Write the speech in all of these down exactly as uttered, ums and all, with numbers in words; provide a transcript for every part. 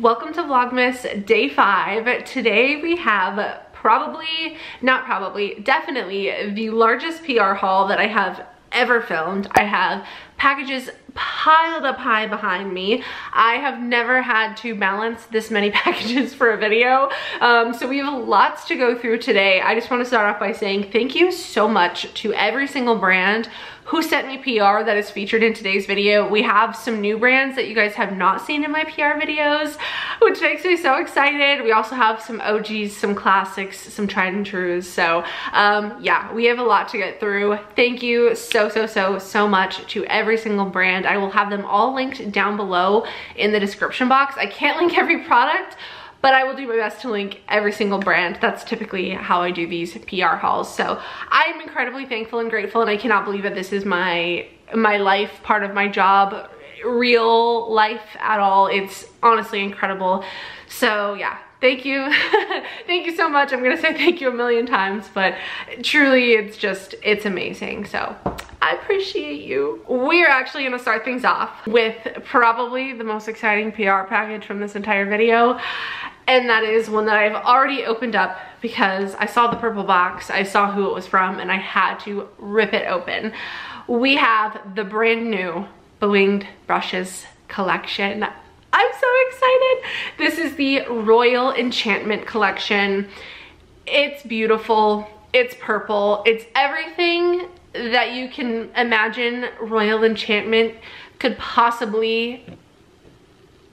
Welcome to Vlogmas day five. Today we have probably, not probably, definitely the largest P R haul that I have ever filmed. I have packages piled up high behind me. I have never had to balance this many packages for a video. Um, so we have lots to go through today. I just want to start off by saying thank you so much to every single brand who sent me P R that is featured in today's video. We have some new brands that you guys have not seen in my P R videos, which makes me so excited. We also have some O Gs, some classics, some tried and trues. So um, yeah, we have a lot to get through. Thank you so, so, so, so much to every single brand. I will have them all linked down below in the description box. I can't link every product, but I will do my best to link every single brand. That's typically how I do these P R hauls. So I'm incredibly thankful and grateful, and I cannot believe that this is my my life, part of my job, real life at all. It's honestly incredible. So yeah, thank you. Thank you so much. I'm gonna say thank you a million times, but truly it's just, it's amazing. So I appreciate you. We're actually gonna start things off with probably the most exciting P R package from this entire video. And that is one that I've already opened up because I saw the purple box, I saw who it was from, and I had to rip it open. We have the brand new Blinged Brushes collection. I'm so excited. This is the Royal Enchantment collection. It's beautiful, it's purple, it's everything that you can imagine Royal Enchantment could possibly,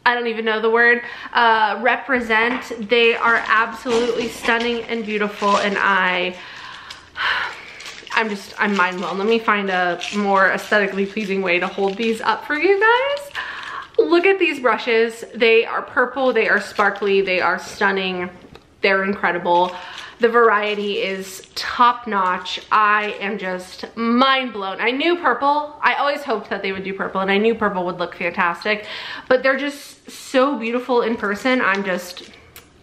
I don't even know the word, uh, represent. They are absolutely stunning and beautiful, and I, I'm just, I'm mind blown. Let me find a more aesthetically pleasing way to hold these up for you guys. Look at these brushes. They are purple, they are sparkly, they are stunning, they're incredible. The variety is top notch. I am just mind blown. I knew purple. I always hoped that they would do purple, and I knew purple would look fantastic, but they're just so beautiful in person. I'm just,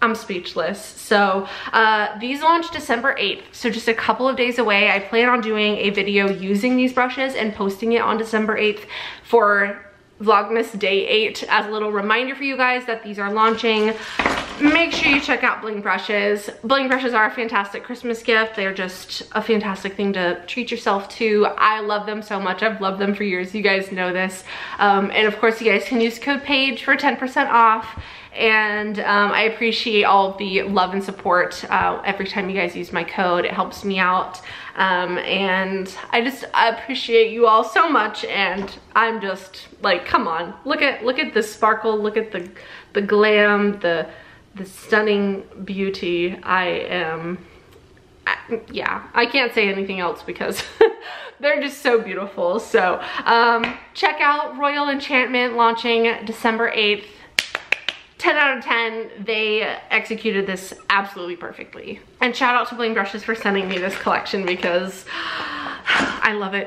I'm speechless. So uh, these launch December eighth, so just a couple of days away. I plan on doing a video using these brushes and posting it on December eighth for Vlogmas day eight as a little reminder for you guys that these are launching. Make sure you check out Blinged Brushes. Blinged Brushes are a fantastic Christmas gift. They're just a fantastic thing to treat yourself to. I love them so much. I've loved them for years. You guys know this. Um, and of course, you guys can use code PAIGE for ten percent off. And um, I appreciate all the love and support uh, every time you guys use my code. It helps me out. Um, and I just I appreciate you all so much. And I'm just like, come on. Look at look at the sparkle. Look at the the glam. The The stunning beauty. I am, I, yeah, I can't say anything else because they're just so beautiful. So um, check out Royal Enchantment launching December eighth. ten out of ten, they executed this absolutely perfectly. And shout out to Blinged Brushes for sending me this collection because I love it.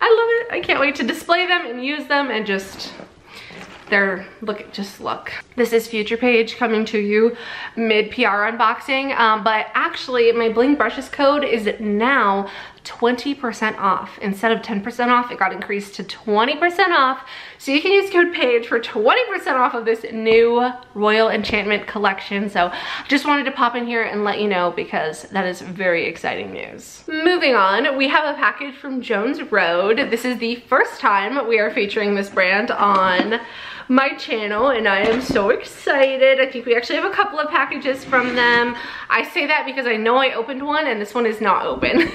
I love it. I can't wait to display them and use them and just, they're, look, just look. This is Future Paige coming to you mid P R unboxing, um, but actually my Blinged Brushes code is now twenty percent off. Instead of ten percent off, it got increased to twenty percent off. So you can use code PAIGE for twenty percent off of this new Royal Enchantment collection. So just wanted to pop in here and let you know because that is very exciting news. Moving on, we have a package from Jones Road. This is the first time we are featuring this brand on my channel, and I am so excited. I think we actually have a couple of packages from them. I say that because I know I opened one and this one is not open.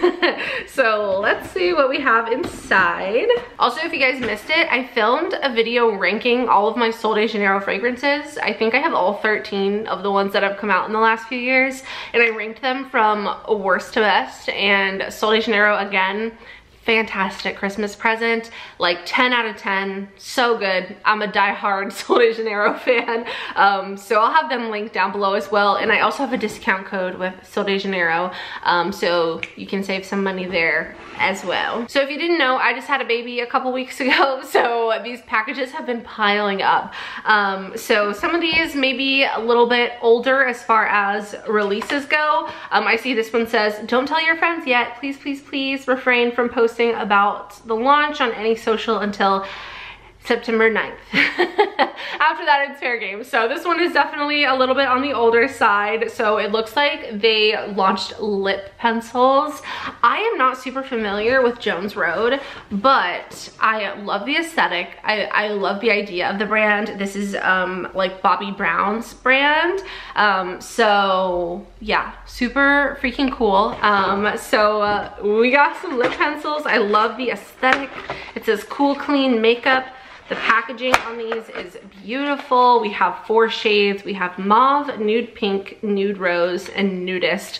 So let's see what we have inside. Also, if you guys missed it, I filmed a video ranking all of my Sol de Janeiro fragrances. I think I have all thirteen of the ones that have come out in the last few years, and I ranked them from worst to best, and Sol de Janeiro, again, fantastic Christmas present, like ten out of ten, so good. I'm a diehard Sol de Janeiro fan, um, so I'll have them linked down below as well, and I also have a discount code with Sol de Janeiro, um, so you can save some money there as well. So if you didn't know, I just had a baby a couple weeks ago, so these packages have been piling up. Um, so some of these may be a little bit older as far as releases go. Um, I see this one says, don't tell your friends yet, please, please, please refrain from posting about the launch on any social until September ninth. After that, it's fair game. So this one is definitely a little bit on the older side. So it looks like they launched lip pencils. I am not super familiar with Jones Road, but I love the aesthetic. I, I love the idea of the brand. This is um, like Bobbi Brown's brand. Um, so yeah, super freaking cool. Um, so uh, we got some lip pencils. I love the aesthetic. It says cool, clean makeup. The packaging on these is beautiful. We have four shades. We have mauve, nude pink, nude rose, and nudist.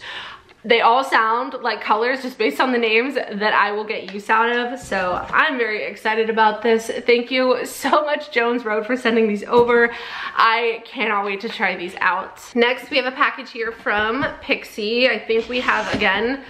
They all sound like colors just based on the names that I will get use out of. So I'm very excited about this. Thank you so much, Jones Road, for sending these over. I cannot wait to try these out. Next, we have a package here from Pixi. I think we have, again,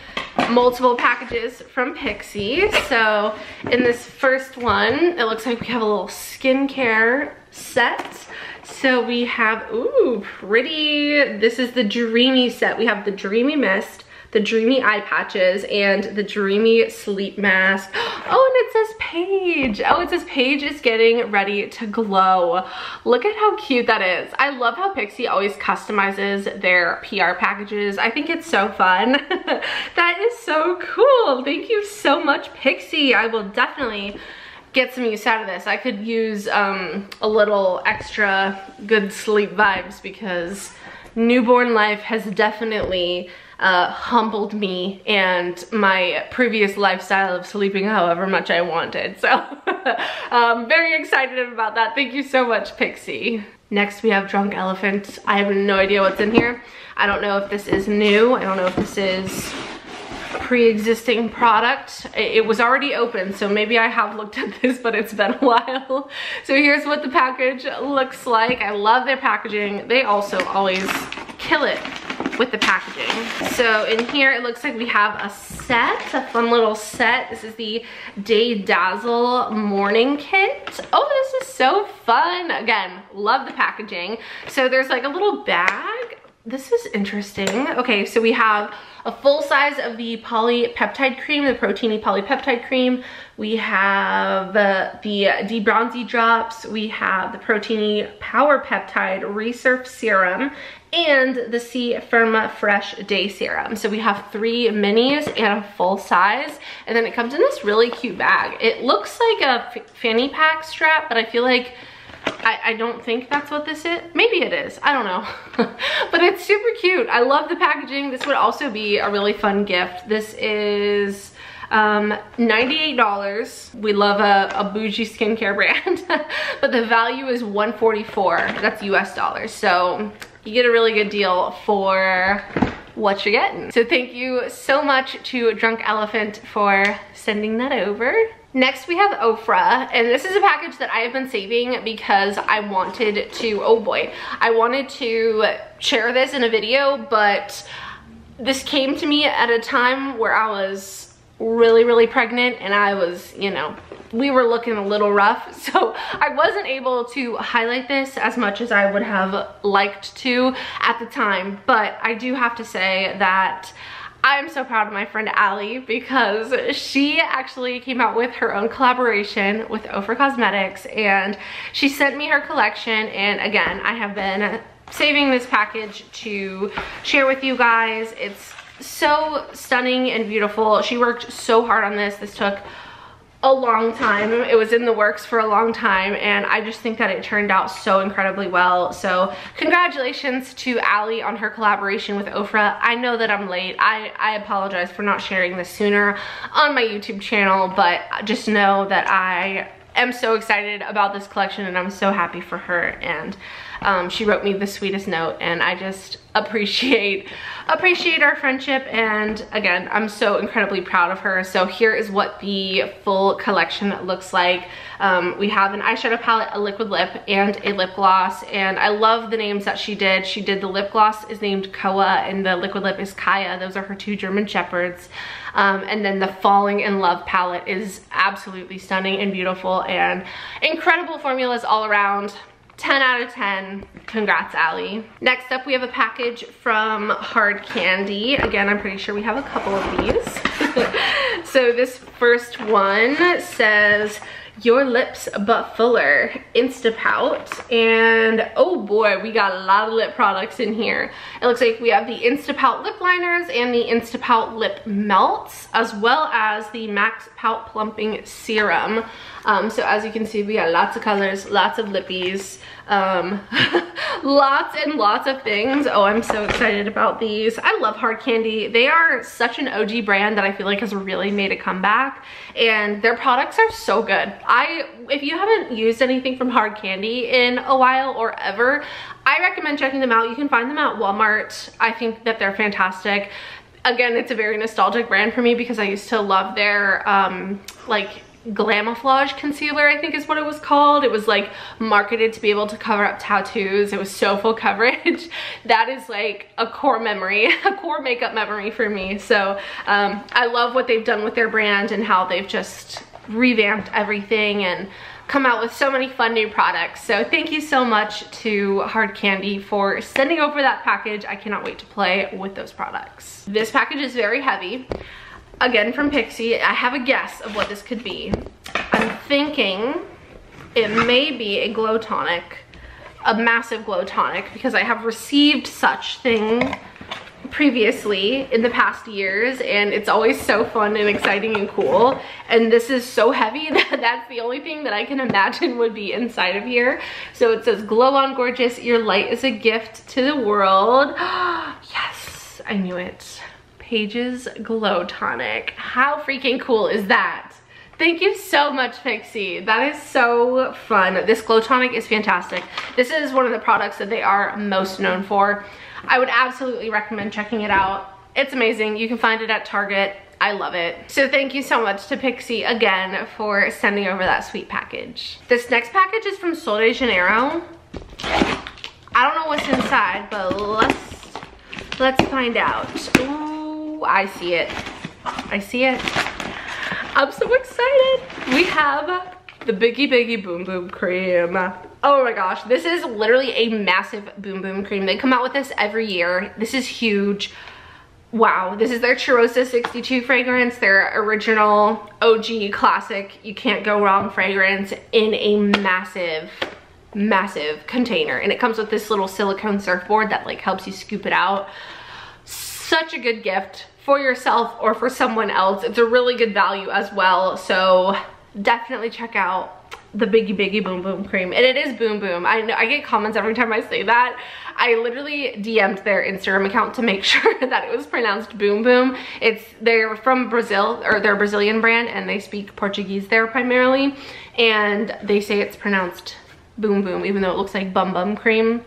multiple packages from Pixi. So in this first one, it looks like we have a little skincare set. So we have, ooh, pretty. This is the dreamy set. We have the dreamy mist, the dreamy eye patches, and the dreamy sleep mask. Oh, and it says Paige. Oh, it says Paige is getting ready to glow. Look at how cute that is. I love how Pixi always customizes their P R packages. I think it's so fun. That is so cool. Thank you so much, Pixi. I will definitely get some use out of this. I could use um, a little extra good sleep vibes because newborn life has definitely uh, humbled me and my previous lifestyle of sleeping however much I wanted. So I'm very excited about that. Thank you so much, Pixi. Next, we have Drunk Elephant. I have no idea what's in here. I don't know if this is new. I don't know if this is pre-existing product. It was already open, so maybe I have looked at this, but it's been a while. So here's what the package looks like. I love their packaging. They also always kill it with the packaging. So in here, it looks like we have a set, a fun little set. This is the Day Dazzle Morning Kit. Oh, this is so fun. Again, love the packaging. So there's like a little bag. This is interesting. Okay, so we have a full size of the polypeptide cream, the Proteiny polypeptide cream. We have uh, the debronzy drops. We have the Proteiny Power Peptide Resurf Serum and the C Firma Fresh Day Serum. So we have three minis and a full size. And then it comes in this really cute bag. It looks like a fanny pack strap, but I feel like I, I don't think that's what this is. Maybe it is, I don't know. But it's super cute. I love the packaging. This would also be a really fun gift. This is um, ninety-eight dollars. We love a, a bougie skincare brand, but the value is one forty-four. That's U S dollars. So you get a really good deal for what you're getting. So thank you so much to Drunk Elephant for sending that over. Next, we have Ofra, and this is a package that I have been saving because I wanted to, oh boy, I wanted to share this in a video, but this came to me at a time where I was really, really pregnant, and I was, you know, we were looking a little rough, so I wasn't able to highlight this as much as I would have liked to at the time, but I do have to say that I'm so proud of my friend Allie because she actually came out with her own collaboration with Ofra Cosmetics, and she sent me her collection, and again, I have been saving this package to share with you guys. It's so stunning and beautiful. She worked so hard on this. This took a long time. It was in the works for a long time, and I just think that it turned out so incredibly well. So congratulations to Allie on her collaboration with Ofra. I know that I'm late. I, I apologize for not sharing this sooner on my YouTube channel, but just know that I am so excited about this collection, and I'm so happy for her. And um, she wrote me the sweetest note, and I just appreciate appreciate our friendship, and again, I'm so incredibly proud of her. So here is what the full collection looks like. Um, we have an eyeshadow palette, a liquid lip, and a lip gloss, and I love the names that she did. She did the lip gloss is named Koa, and the liquid lip is Kaya. Those are her two German Shepherds. Um, and then the Falling in Love palette is absolutely stunning and beautiful, and incredible formulas all around. ten out of ten. Congrats, Allie. Next up, we have a package from Hard Candy. Again, I'm pretty sure we have a couple of these. So this first one says, Your Lips But Fuller Instapout. And oh boy, we got a lot of lip products in here. It looks like we have the Instapout lip liners and the Instapout lip melts, as well as the Max Pout Plumping Serum. Um, so as you can see, we got lots of colors, lots of lippies, um, lots and lots of things. Oh, I'm so excited about these. I love Hard Candy. They are such an O G brand that I feel like has really made a comeback, and their products are so good. I, if you haven't used anything from Hard Candy in a while or ever, I recommend checking them out. You can find them at Walmart. I think that they're fantastic. Again, it's a very nostalgic brand for me because I used to love their, um, like, Glamouflage concealer, I think is what it was called. It was like marketed to be able to cover up tattoos. It was so full coverage. That is like a core memory, a core makeup memory for me. So um, I love what they've done with their brand and how they've just revamped everything and come out with so many fun new products. So thank you so much to Hard Candy for sending over that package. I cannot wait to play with those products. This package is very heavy. Again from Pixi. I have a guess of what this could be. I'm thinking it may be a glow tonic, a massive glow tonic, because I have received such thing previously in the past years, and it's always so fun and exciting and cool. And this is so heavy that that's the only thing that I can imagine would be inside of here. So it says, "Glow on gorgeous, your light is a gift to the world." Yes, I knew it. Paige's Glow Tonic. How freaking cool is that? Thank you so much, Pixi. That is so fun. This glow tonic is fantastic. This is one of the products that they are most known for. I would absolutely recommend checking it out. It's amazing. You can find it at Target. I love it. So thank you so much to Pixi again for sending over that sweet package. This next package is from Sol de Janeiro. I don't know what's inside, but let's let's find out. Ooh. I see it. I see it. I'm so excited. We have the Biggie Biggie Boom Boom Cream. Oh my gosh, this is literally a massive Boom Boom Cream. They come out with this every year. This is huge. Wow, this is their Chirosa sixty-two fragrance, their original O G classic, you can't go wrong fragrance in a massive, massive container. And it comes with this little silicone surfboard that like helps you scoop it out. Such a good gift for yourself or for someone else. It's a really good value as well. So definitely check out the Biggie Biggie Boom Boom Cream. And it is Boom Boom. I know I get comments every time I say that. I literally D M'd their Instagram account to make sure that it was pronounced Boom Boom. It's they're from Brazil, or they're a Brazilian brand, and they speak Portuguese there primarily. And they say it's pronounced Boom Boom, even though it looks like Bum Bum Cream.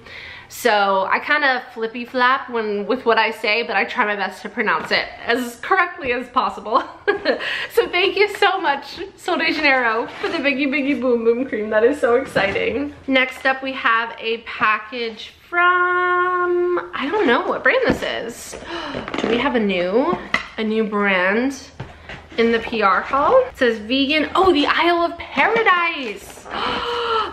So I kind of flippy flap when with what I say, but I try my best to pronounce it as correctly as possible. So thank you so much, Sol de Janeiro, for the Biggie Biggie Boom Boom Cream. That is so exciting. Next up, we have a package from, I don't know what brand this is. Do we have a new, a new brand in the P R haul? It says vegan, oh, the Isle of Paradise.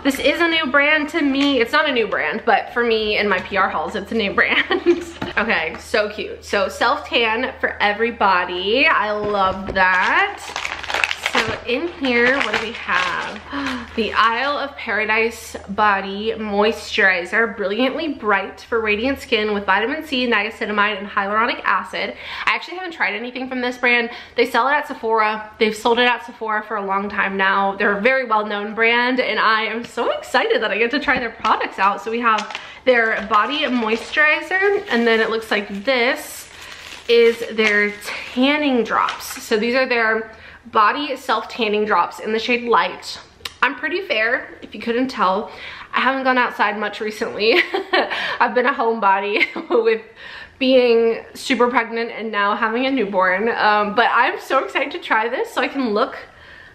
This is a new brand to me. It's not a new brand, but for me and my P R hauls, it's a new brand. Okay, so cute. So self-tan for everybody. I love that. So in here, what do we have? The Isle of Paradise Body Moisturizer. Brilliantly bright for radiant skin with vitamin C, niacinamide, and hyaluronic acid. I actually haven't tried anything from this brand. They sell it at Sephora. They've sold it at Sephora for a long time now. They're a very well-known brand, and I am so excited that I get to try their products out. So we have their Body Moisturizer, and then it looks like this is their Tanning Drops. So these are their Body Self Tanning Drops in the shade Light. I'm pretty fair, if you couldn't tell. I haven't gone outside much recently. I've been a homebody with being super pregnant and now having a newborn. Um, but I'm so excited to try this so I can look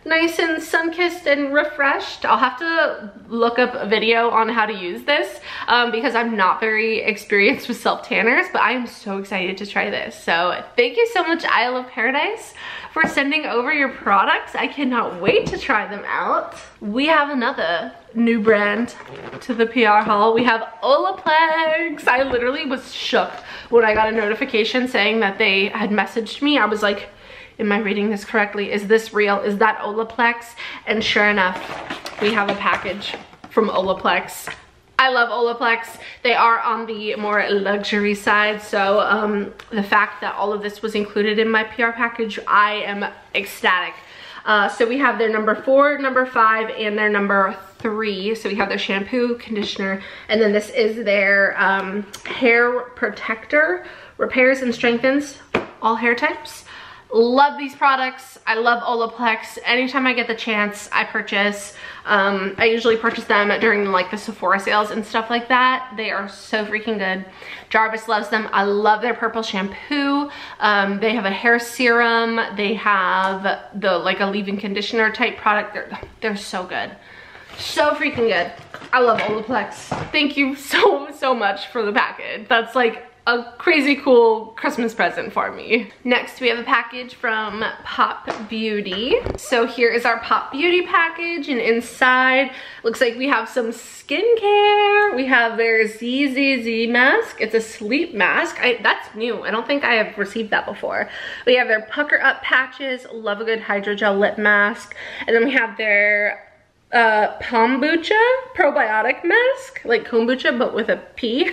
nice and sun-kissed and refreshed. I'll have to look up a video on how to use this um, because I'm not very experienced with self-tanners, but I am so excited to try this. So thank you so much, Isle of Paradise, for sending over your products. I cannot wait to try them out. We have another new brand to the P R haul. We have Olaplex. I literally was shook when I got a notification saying that they had messaged me. I was like, am I reading this correctly? Is this real? Is that Olaplex? And sure enough, we have a package from Olaplex. I love Olaplex. They are on the more luxury side, so um, the fact that all of this was included in my P R package, I am ecstatic. Uh, so we have their number four, number five, and their number three. So we have their shampoo, conditioner, and then this is their um, hair protector, repairs and strengthens all hair types. Love these products. I love Olaplex. Anytime I get the chance, I purchase. Um, I usually purchase them during like the Sephora sales and stuff like that. They are so freaking good. Jarvis loves them. I love their purple shampoo. Um, they have a hair serum. They have the like a leave-in conditioner type product. They're, they're so good. So freaking good. I love Olaplex. Thank you so, so much for the package. That's like a crazy cool Christmas present for me. Next, we have a package from Pop Beauty. So here is our Pop Beauty package, and inside looks like we have some skincare. We have their Z Z Z mask. It's a sleep mask. I, that's new. I don't think I have received that before. We have their pucker up patches. Love a good hydrogel lip mask. And then we have their uh kombucha probiotic mask, like kombucha but with a P.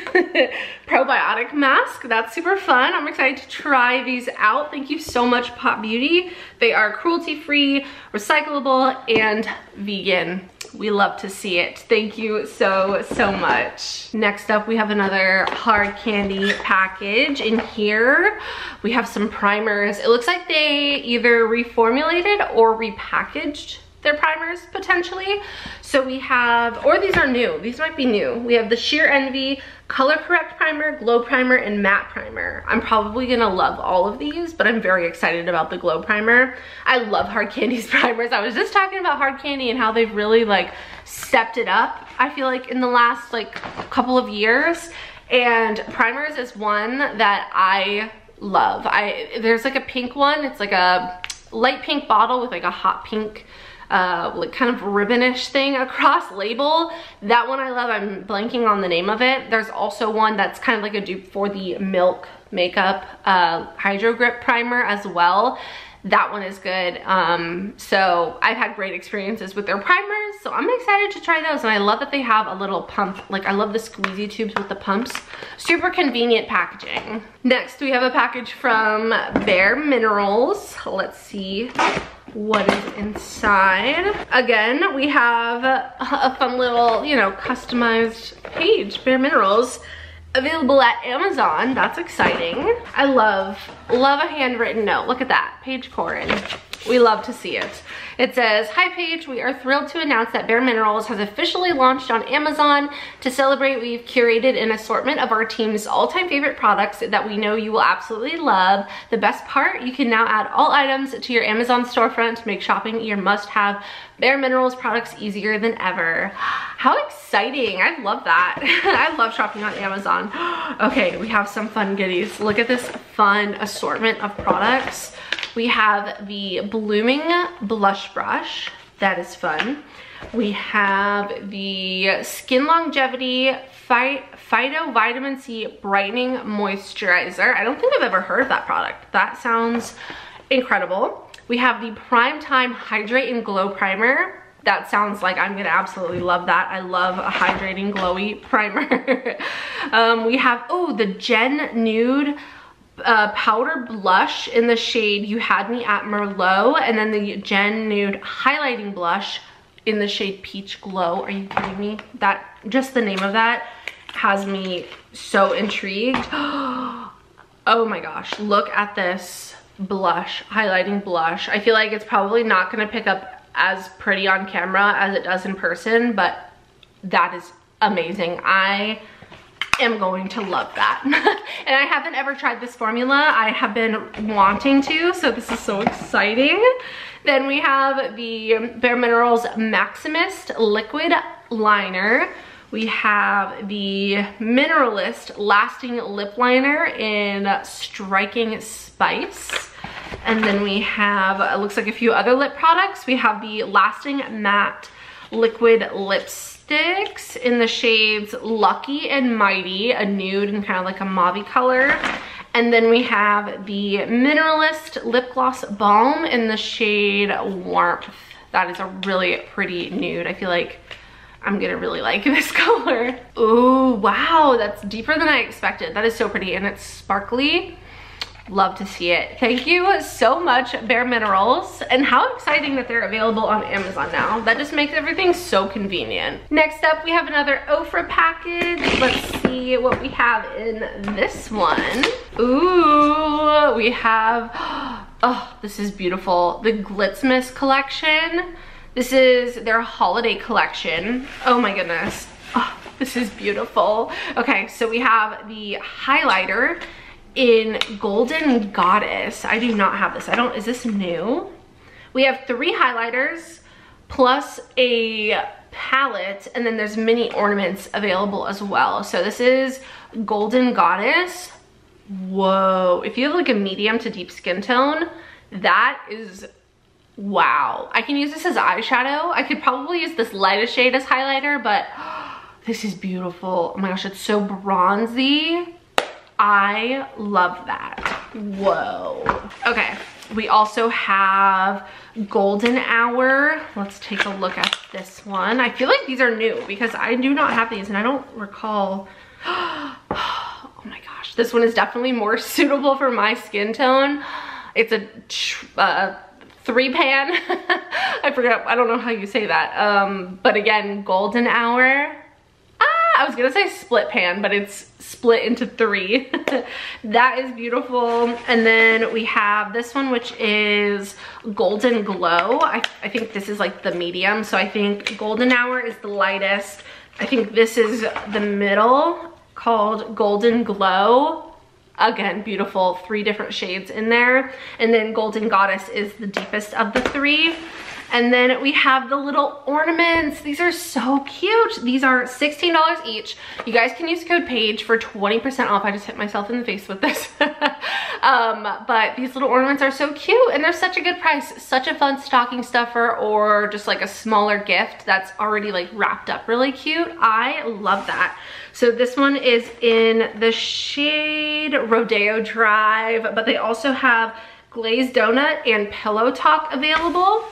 Probiotic mask. That's super fun. I'm excited to try these out. Thank you so much, Pop Beauty. They are cruelty free, recyclable, and vegan. We love to see it. Thank you so, so much. Next up, we have another Hard Candy package. In here we have some primers. It looks like they either reformulated or repackaged their primers potentially. So we have, or these are new, these might be new. We have the Sheer Envy Color Correct Primer, Glow Primer, and Matte Primer. I'm probably gonna love all of these, but I'm very excited about the Glow Primer. I love Hard Candy's primers. I was just talking about Hard Candy and how they've really like stepped it up, I feel like, in the last like couple of years. And primers is one that I love. I there's like a pink one. It's like a light pink bottle with like a hot pink Uh, like kind of ribbonish thing across label. That one I love. I'm blanking on the name of it. There's also one that's kind of like a dupe for the Milk Makeup uh, Hydro Grip Primer as well. That one is good. Um, so I've had great experiences with their primers, so I'm excited to try those. And I love that they have a little pump. Like I love the squeezy tubes with the pumps. Super convenient packaging. Next, we have a package from Bare Minerals. Let's see what is inside. Again, we have a fun little, you know, customized page. Bare Minerals, available at Amazon. That's exciting. I love love a handwritten note. Look at that. Paige Koren. We love to see it. It says, "Hi Paige, we are thrilled to announce that Bare Minerals has officially launched on Amazon. To celebrate, we've curated an assortment of our team's all-time favorite products that we know you will absolutely love. The best part, you can now add all items to your Amazon storefront to make shopping your must-have Bare Minerals products easier than ever." How exciting. I love that. I love shopping on Amazon. Okay, we have some fun goodies. Look at this fun assortment of products. We have the Blooming Blush Brush. That is fun. We have the Skin Longevity Phyto Vitamin C Brightening Moisturizer. I don't think I've ever heard of that product. That sounds incredible. We have the Prime Time Hydrate and Glow Primer. That sounds like I'm gonna absolutely love that. I love a hydrating, glowy primer. um, we have, oh, the Gen Nude Uh, powder blush in the shade You Had Me at Merlot, and then the Gen Nude highlighting blush in the shade Peach Glow. Are you kidding me? That, just the name of that has me so intrigued. Oh my gosh, look at this blush, highlighting blush. I feel like it's probably not going to pick up as pretty on camera as it does in person, but that is amazing. I am going to love that. And I haven't ever tried this formula. I have been wanting to, so this is so exciting. Then we have the Bare Minerals Maximist Liquid Liner. We have the Mineralist Lasting Lip Liner in Striking Spice. And then we have, it looks like a few other lip products. We have the Lasting Matte Liquid Lipstick in the shades Lucky and Mighty, a nude and kind of like a mauve color. And then we have the Mineralist Lip Gloss Balm in the shade Warmth. That is a really pretty nude. I feel like I'm gonna really like this color. Oh, wow, that's deeper than I expected. That is so pretty, and it's sparkly. Love to see it. Thank you so much, Bare Minerals. And how exciting that they're available on Amazon now. That just makes everything so convenient. Next up, we have another Ofra package. Let's see what we have in this one. Ooh, we have, oh, this is beautiful. The Glitzmas collection. This is their holiday collection. Oh my goodness. Oh, this is beautiful. Okay, so we have the highlighter in Golden Goddess. I do not have this. I don't, is this new? We have three highlighters plus a palette, and then there's mini ornaments available as well. So this is Golden Goddess. Whoa, if you have like a medium to deep skin tone, that is, wow. I can use this as eyeshadow. I could probably use this lightest shade as highlighter, but this is beautiful. Oh my gosh, it's so bronzy. I love that. Whoa. Okay, we also have Golden Hour. Let's take a look at this one. I feel like these are new because I do not have these and I don't recall. Oh my gosh, this one is definitely more suitable for my skin tone. It's a uh, three pan. I forgot, I don't know how you say that. Um, but again, Golden Hour. I was gonna say split pan, but it's split into three. That is beautiful. And then we have this one, which is Golden Glow. I, I think this is like the medium. So I think Golden Hour is the lightest. I think this is the middle, called Golden Glow. Again, beautiful, three different shades in there. And then Golden Goddess is the deepest of the three. And then we have the little ornaments. These are so cute. These are sixteen dollars each. You guys can use code PAIGE for twenty percent off. I just hit myself in the face with this. um, but these little ornaments are so cute and they're such a good price. Such a fun stocking stuffer or just like a smaller gift that's already like wrapped up really cute. I love that. So this one is in the shade Rodeo Drive, but they also have Glazed Donut and Pillow Talk available.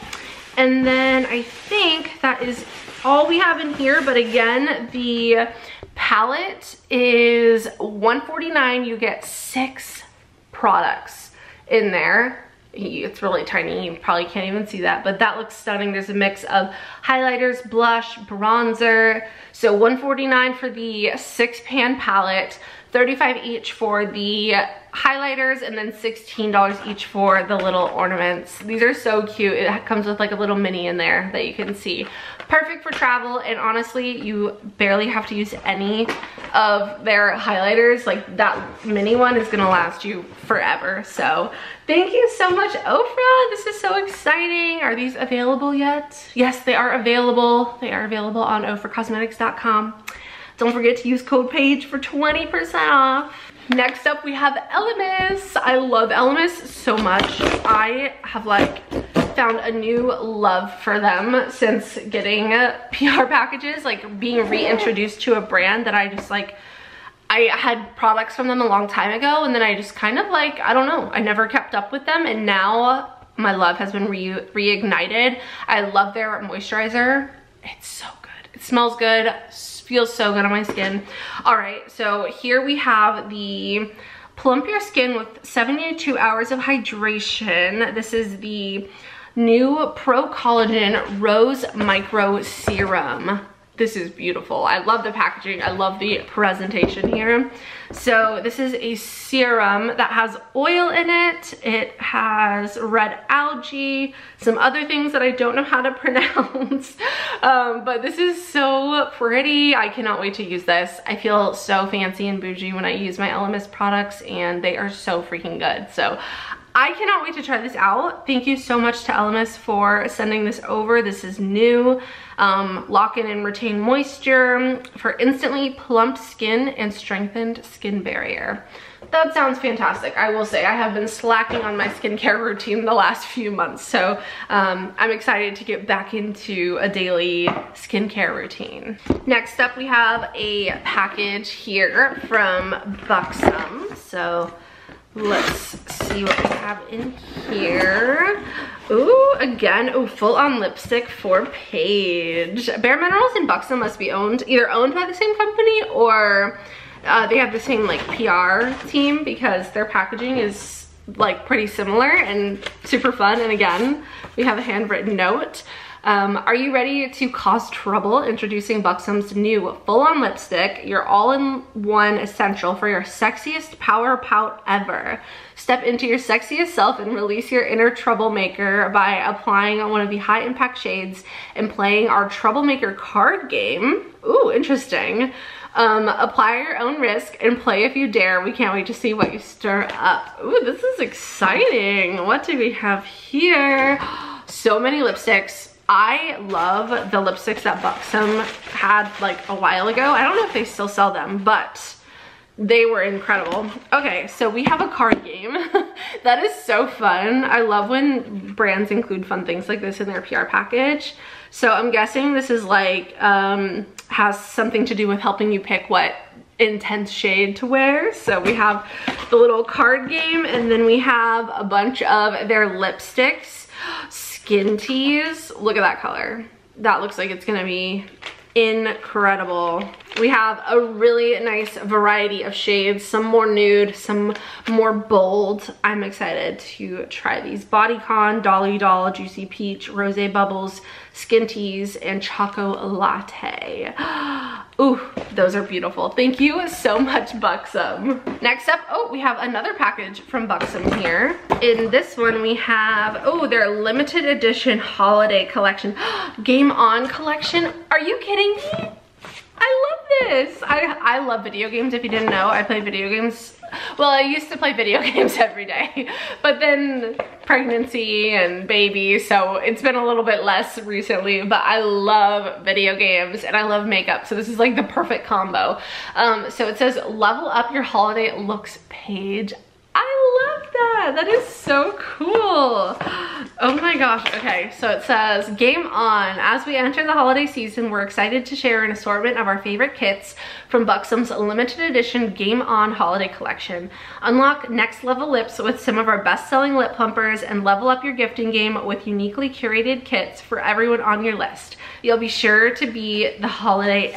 And then I think that is all we have in here. But again, the palette is one forty-nine. You get six products in there. It's really tiny. You probably can't even see that, but that looks stunning. There's a mix of highlighters, blush, bronzer. So one forty-nine for the six pan palette, thirty-five each for the highlighters, and then sixteen dollars each for the little ornaments. These are so cute. It comes with like a little mini in there that you can see. Perfect for travel, and honestly, you barely have to use any of their highlighters. Like that mini one is gonna last you forever. So thank you so much, Ofra. This is so exciting. Are these available yet? Yes, they are available. They are available on ofra cosmetics dot com. Don't forget to use code PAIGE for twenty percent off. Next up, we have Elemis. I love Elemis so much. I have like found a new love for them since getting P R packages, like being reintroduced to a brand that I just like, I had products from them a long time ago, and then I just kind of like, I don't know, I never kept up with them, and now my love has been re reignited. I love their moisturizer. It's so good. It smells good, feels so good on my skin. All right, so here we have the Plump Your Skin with seventy-two hours of hydration. This is the new Pro Collagen Rose Micro Serum. This is beautiful. I love the packaging. I love the presentation here. So this is a serum that has oil in it. It has red algae, some other things that I don't know how to pronounce. um, but this is so pretty. I cannot wait to use this. I feel so fancy and bougie when I use my Elemis products, and they are so freaking good. So I cannot wait to try this out. Thank you so much to Elemis for sending this over. This is new. Um, lock in and retain moisture for instantly plump skin and strengthened skin barrier. That sounds fantastic. I will say I have been slacking on my skincare routine the last few months. So um, I'm excited to get back into a daily skincare routine. Next up, we have a package here from Buxom. So Let's see what we have in here. Ooh, again, oh, full-on lipstick for Paige. Bare Minerals and Buxom must be owned, either owned by the same company or uh, they have the same like P R team, because their packaging is like pretty similar and super fun. And again, we have a handwritten note. Um, are you ready to cause trouble? Introducing Buxom's new full-on lipstick, your all-in-one essential for your sexiest power pout ever. Step into your sexiest self and release your inner troublemaker by applying one of the high-impact shades and playing our troublemaker card game. Ooh, interesting. Um, apply your own risk and play if you dare. We can't wait to see what you stir up. Ooh, this is exciting. What do we have here? So many lipsticks. I love the lipsticks that Buxom had like a while ago. I don't know if they still sell them, but they were incredible. Okay, so we have a card game. That is so fun. I love when brands include fun things like this in their P R package. So I'm guessing this is like, um, has something to do with helping you pick what intense shade to wear. So we have the little card game, and then we have a bunch of their lipsticks. Skin Teas. Look at that color. That looks like it's gonna be incredible. We have a really nice variety of shades, some more nude, some more bold. I'm excited to try these. Bodycon, Dolly Doll, Juicy Peach, Rose Bubbles, Skin Teas, and Choco Latte. Ooh, those are beautiful. Thank you so much, Buxom. Next up, oh, we have another package from Buxom here. In this one we have, oh, their limited edition holiday collection. Game On collection. Are you kidding me? I love this. I, I love video games. If you didn't know, I play video games. Well, I used to play video games every day, but then pregnancy and baby, so it's been a little bit less recently, but I love video games and I love makeup, so this is like the perfect combo. Um, so it says, level up your holiday looks, Paige. I love that. That is so cool. Oh my gosh. Okay, so it says, Game On. As we enter the holiday season, we're excited to share an assortment of our favorite kits from Buxom's limited edition Game On holiday collection. Unlock next level lips with some of our best-selling lip plumpers and level up your gifting game with uniquely curated kits for everyone on your list. You'll be sure to be the holiday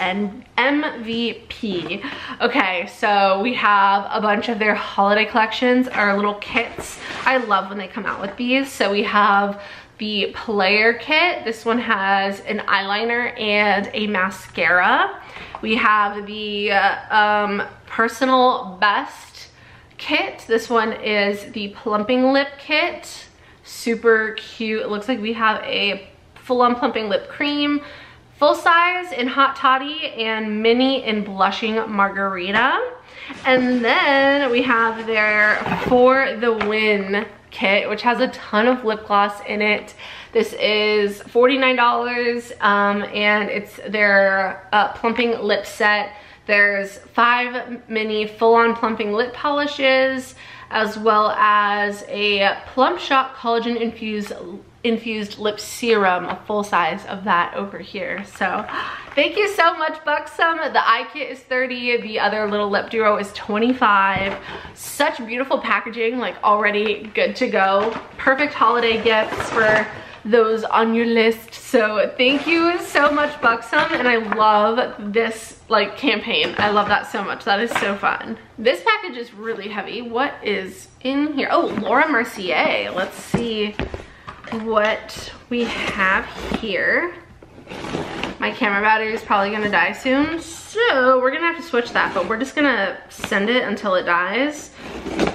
M V P. Okay, so we have a bunch of their holiday collection. Our little kits. I love when they come out with these. So we have the player kit. This one has an eyeliner and a mascara. We have the uh, um, personal best kit. This one is the plumping lip kit. Super cute. It looks like we have a full-on plumping lip cream. Full size in hot toddy and mini in blushing margarita. And then we have their For the Win kit, which has a ton of lip gloss in it. This is forty-nine dollars um, and it's their uh, plumping lip set. There's five mini full-on plumping lip polishes, as well as a Plump Shot collagen infused infused lip serum, a full size of that over here. So thank you so much, Buxom. The eye kit is thirty dollars, the other little lip duo is twenty-five dollars. Such beautiful packaging, like already good to go. Perfect holiday gifts for those on your list. So thank you so much, Buxom, and I love this like campaign. I love that so much. That is so fun. This package is really heavy. What is in here? Oh, Laura Mercier. Let's see what we have here. My camera battery is probably gonna die soon, so we're gonna have to switch that, but we're just gonna send it until it dies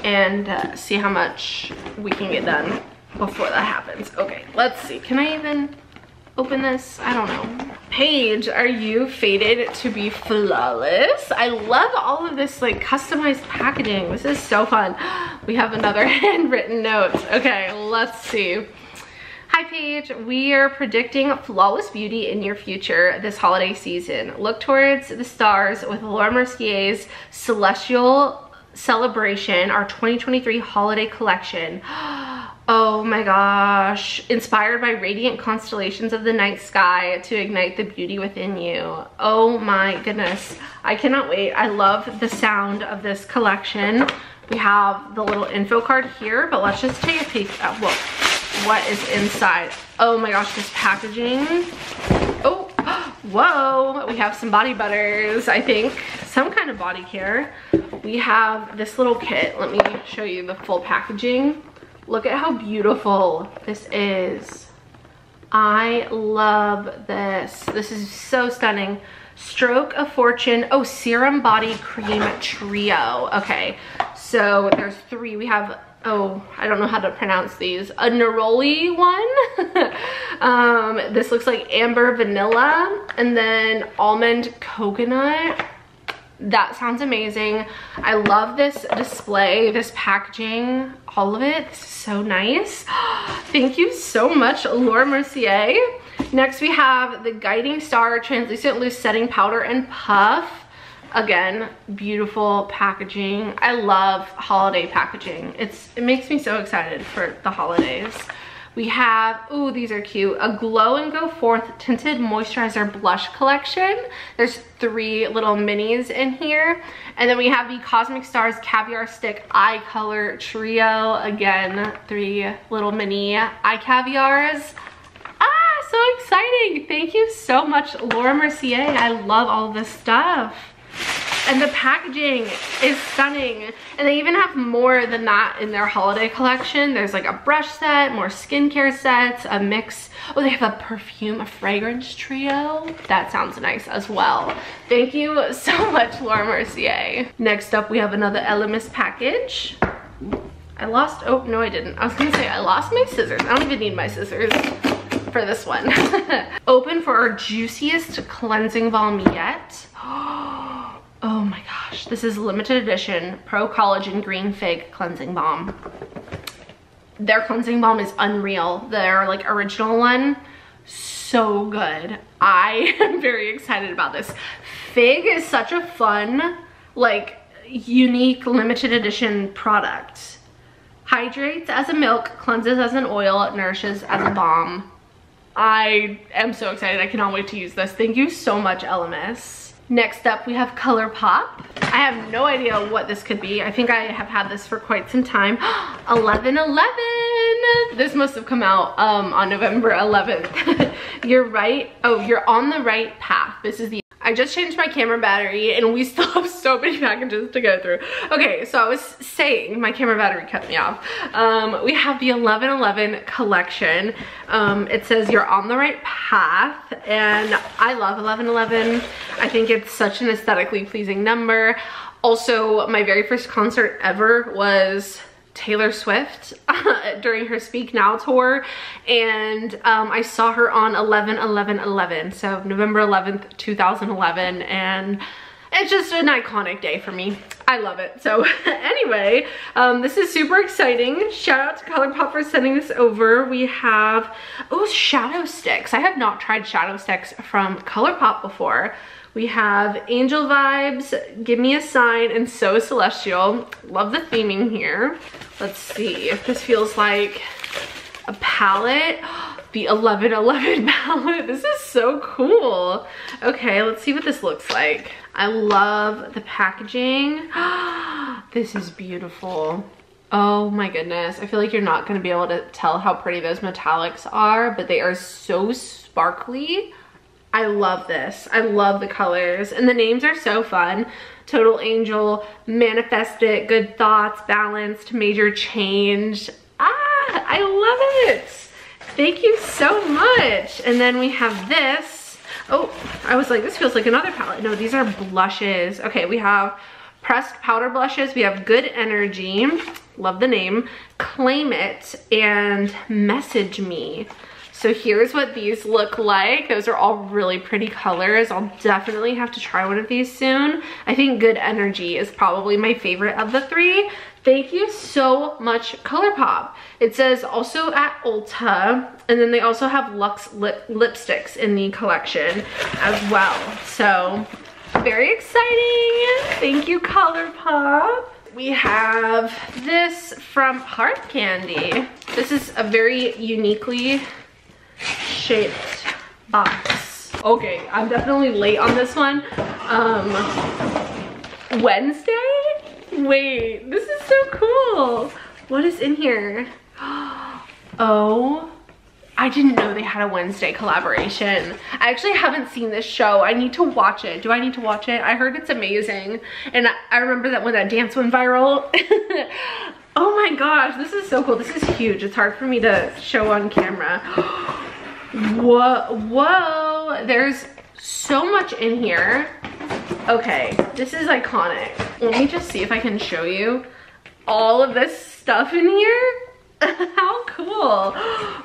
and uh, see how much we can get done before that happens. Okay, let's see. Can I even open this? I don't know. Paige, are you fated to be flawless? I love all of this like customized packaging. This is so fun. We have another handwritten note. Okay, let's see. Hi Paige, we are predicting flawless beauty in your future this holiday season. Look towards the stars with Laura Mercier's Celestial Celebration, our twenty twenty-three holiday collection. Oh my gosh. Inspired by radiant constellations of the night sky to ignite the beauty within you. Oh my goodness. I cannot wait. I love the sound of this collection. We have the little info card here, but let's just take a peek at what, what is inside. Oh my gosh, this packaging. Oh, whoa. We have some body butters, I think. Some kind of body care. We have this little kit. Let me show you the full packaging. Look at how beautiful this is. I love this. This is so stunning. Stroke of Fortune. Oh, Serum Body Cream Trio. Okay, so there's three. We have, oh, I don't know how to pronounce these. A neroli one. um, this looks like amber vanilla. And then almond coconut. That sounds amazing. I love this display, this packaging, all of it. This is so nice. Thank you so much, Laura Mercier. Next, we have the Guiding Star Translucent Loose Setting Powder and Puff. Again, beautiful packaging. I love holiday packaging. It's, it makes me so excited for the holidays. We have, ooh, these are cute. A Glow and Go Forth Tinted Moisturizer Blush Collection. There's three little minis in here. And then we have the Cosmic Stars Caviar Stick Eye Color Trio. Again, three little mini eye caviars. Ah, so exciting. Thank you so much, Laura Mercier. I love all this stuff. And the packaging is stunning. And they even have more than that in their holiday collection. There's like a brush set, more skincare sets, a mix. Oh, they have a perfume, a fragrance trio. That sounds nice as well. Thank you so much, Laura Mercier. Next up, we have another Elemis package. I lost, oh, no, I didn't. I was gonna say I lost my scissors. I don't even need my scissors for this one. Open for our juiciest cleansing balm yet. Oh my gosh, this is limited edition Pro Collagen Green Fig Cleansing Balm. Their cleansing balm is unreal. Their like original one, so good. I am very excited about this. Fig is such a fun, like unique limited edition product. Hydrates as a milk, cleanses as an oil, nourishes as a balm. I am so excited. I cannot wait to use this. Thank you so much, Elemis. Next up, we have ColourPop. I have no idea what this could be. I think I have had this for quite some time. eleven eleven! This must have come out um, on November eleventh. You're right. Oh, you're on the right path. This is the... I just changed my camera battery and we still have so many packages to go through. Okay, so I was saying my camera battery cut me off. Um, we have the eleven eleven collection. Um, it says you're on the right path, and I love eleven eleven. I think it's such an aesthetically pleasing number. Also, my very first concert ever was Taylor Swift during her Speak Now tour, and um, I saw her on eleven eleven eleven, so November eleventh two thousand eleven, and it's just an iconic day for me. I love it. So anyway, um, this is super exciting. Shout out to ColourPop for sending this over. We have, oh, shadow sticks. I have not tried shadow sticks from ColourPop before. We have Angel Vibes, Give Me a Sign, and So Celestial. Love the theming here. Let's see if this feels like a palette. The eleven eleven palette. This is so cool. Okay, let's see what this looks like. I love the packaging. This is beautiful. Oh my goodness. I feel like you're not going to be able to tell how pretty those metallics are, but they are so sparkly. I love this. I love the colors, and the names are so fun. Total Angel, Manifest It, Good Thoughts, Balanced, Major Change. Ah, I love it. Thank you so much. And then we have this. Oh, I was like, this feels like another palette. No, these are blushes. Okay, we have Pressed Powder Blushes. We have Good Energy. Love the name. Claim It and Message Me. So here's what these look like. Those are all really pretty colors. I'll definitely have to try one of these soon. I think Good Energy is probably my favorite of the three. Thank you so much, ColourPop. It says also at Ulta, and then they also have Luxe lip lipsticks in the collection as well. So very exciting. Thank you, ColourPop. We have this from Hard Candy. This is a very uniquely shaped box. Okay, I'm definitely late on this one. Um, Wednesday? Wait, this is so cool. What is in here? Oh, I didn't know they had a Wednesday collaboration. I actually haven't seen this show. I need to watch it. Do I need to watch it? I heard it's amazing. And I remember that when that dance went viral. Oh my gosh, this is so cool. This is huge. It's hard for me to show on camera. Whoa, whoa. There's so much in here. Okay, this is iconic. Let me just see if I can show you all of this stuff in here. How cool.